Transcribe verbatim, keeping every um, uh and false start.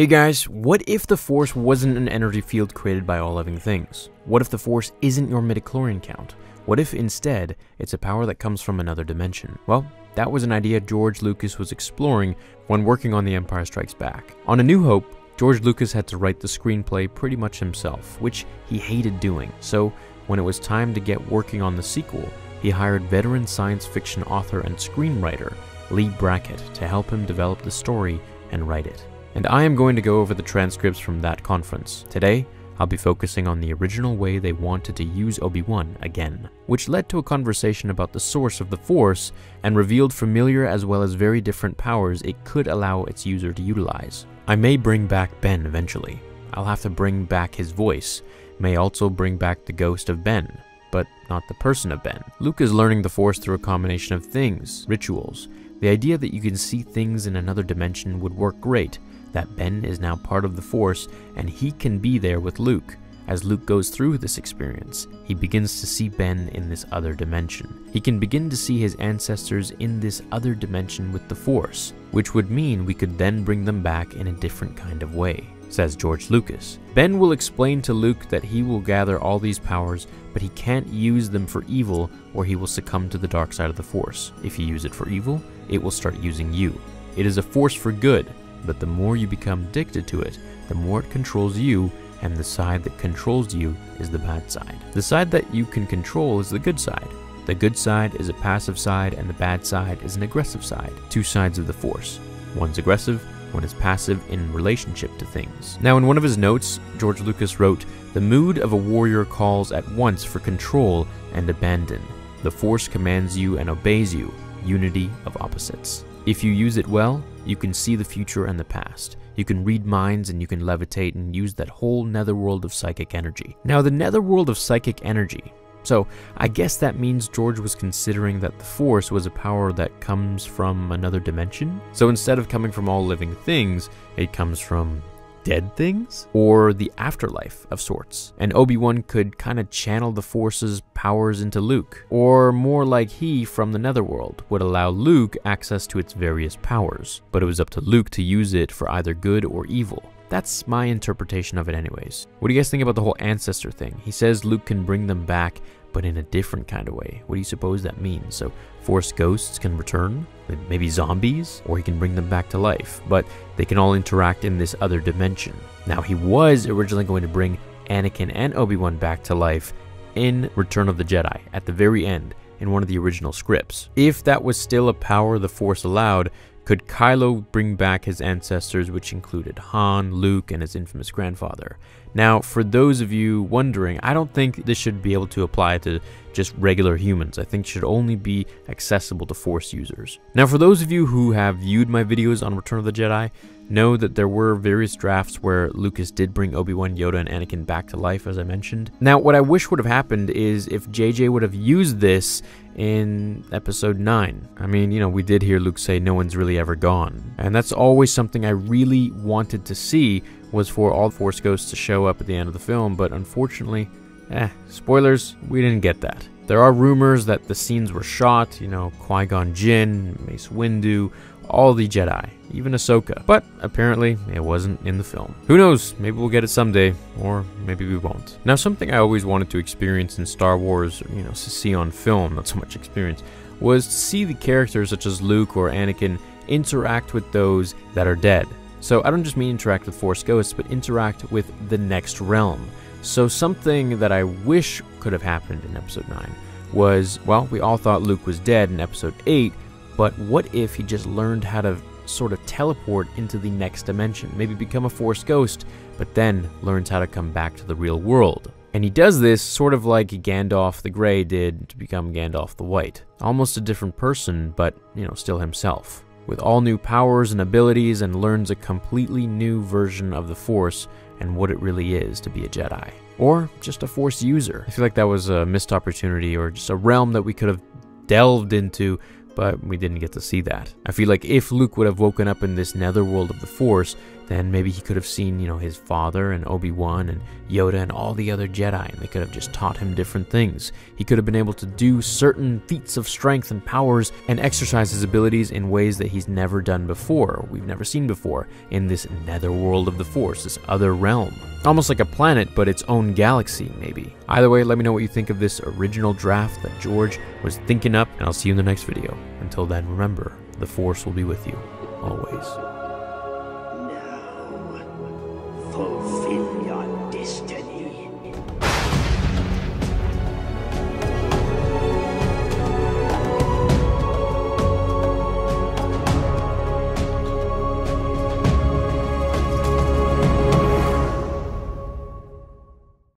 Hey guys, what if the Force wasn't an energy field created by all living things? What if the Force isn't your midichlorian count? What if instead, it's a power that comes from another dimension? Well, that was an idea George Lucas was exploring when working on The Empire Strikes Back. On A New Hope, George Lucas had to write the screenplay pretty much himself, which he hated doing. So, when it was time to get working on the sequel, he hired veteran science fiction author and screenwriter Leigh Brackett to help him develop the story and write it. And I am going to go over the transcripts from that conference. Today, I'll be focusing on the original way they wanted to use Obi-Wan again, which led to a conversation about the source of the Force and revealed familiar as well as very different powers it could allow its user to utilize. I may bring back Ben eventually. I'll have to bring back his voice, may also bring back the ghost of Ben, but not the person of Ben. Luke is learning the Force through a combination of things, rituals. The idea that you can see things in another dimension would work great, that Ben is now part of the Force and he can be there with Luke. As Luke goes through this experience, he begins to see Ben in this other dimension. He can begin to see his ancestors in this other dimension with the Force, which would mean we could then bring them back in a different kind of way, says George Lucas. Ben will explain to Luke that he will gather all these powers, but he can't use them for evil or he will succumb to the dark side of the Force. If you use it for evil, it will start using you. It is a force for good, but the more you become addicted to it, the more it controls you, and the side that controls you is the bad side. The side that you can control is the good side. The good side is a passive side, and the bad side is an aggressive side. Two sides of the Force. One's aggressive, one is passive in relationship to things. Now, in one of his notes, George Lucas wrote, "The mood of a warrior calls at once for control and abandon. The Force commands you and obeys you. Unity of opposites. If you use it well, you can see the future and the past. You can read minds and you can levitate and use that whole netherworld of psychic energy." Now, the netherworld of psychic energy. So, I guess that means George was considering that the Force was a power that comes from another dimension? So, instead of coming from all living things, it comes from dead things? Or the afterlife of sorts. And Obi-Wan could kind of channel the Force's powers into Luke. Or more like he, from the netherworld, would allow Luke access to its various powers. But it was up to Luke to use it for either good or evil. That's my interpretation of it anyways. What do you guys think about the whole ancestor thing? He says Luke can bring them back, but in a different kind of way. What do you suppose that means? So Force ghosts can return? Maybe zombies? Or he can bring them back to life, but they can all interact in this other dimension. Now, he was originally going to bring Anakin and Obi-Wan back to life in Return of the Jedi, at the very end, in one of the original scripts. If that was still a power the Force allowed, could Kylo bring back his ancestors, which included Han, Luke, and his infamous grandfather? Now, for those of you wondering, I don't think this should be able to apply to just regular humans. I think it should only be accessible to Force users. Now, for those of you who have viewed my videos on Return of the Jedi, know that there were various drafts where Lucas did bring Obi-Wan, Yoda, and Anakin back to life, as I mentioned. Now, what I wish would have happened is if J J would have used this in episode nine. I mean, you know, we did hear Luke say no one's really ever gone. And that's always something I really wanted to see, was for all Force ghosts to show up at the end of the film, but unfortunately, eh, spoilers, we didn't get that. There are rumors that the scenes were shot, you know, Qui-Gon Jinn, Mace Windu, all the Jedi, even Ahsoka, but apparently it wasn't in the film. Who knows, maybe we'll get it someday, or maybe we won't. Now, something I always wanted to experience in Star Wars, you know, to see on film, not so much experience, was to see the characters such as Luke or Anakin interact with those that are dead. So I don't just mean interact with Force ghosts, but interact with the next realm. So something that I wish could have happened in episode nine was, well, we all thought Luke was dead in episode eight, but what if he just learned how to sort of teleport into the next dimension, maybe become a Force ghost, but then learns how to come back to the real world? And he does this sort of like Gandalf the Grey did to become Gandalf the White. Almost a different person, but, you know, still himself, with all new powers and abilities, and learns a completely new version of the Force and what it really is to be a Jedi. Or just a Force user. I feel like that was a missed opportunity, or just a realm that we could have delved into, but we didn't get to see that. I feel like if Luke would have woken up in this netherworld of the Force, then maybe he could have seen, you know, his father and Obi-Wan and Yoda and all the other Jedi, and they could have just taught him different things. He could have been able to do certain feats of strength and powers and exercise his abilities in ways that he's never done before, or we've never seen before, in this netherworld of the Force, this other realm. Almost like a planet, but its own galaxy, maybe. Either way, let me know what you think of this original draft that George was thinking up, and I'll see you in the next video. Until then, remember, the Force will be with you, always. Fulfill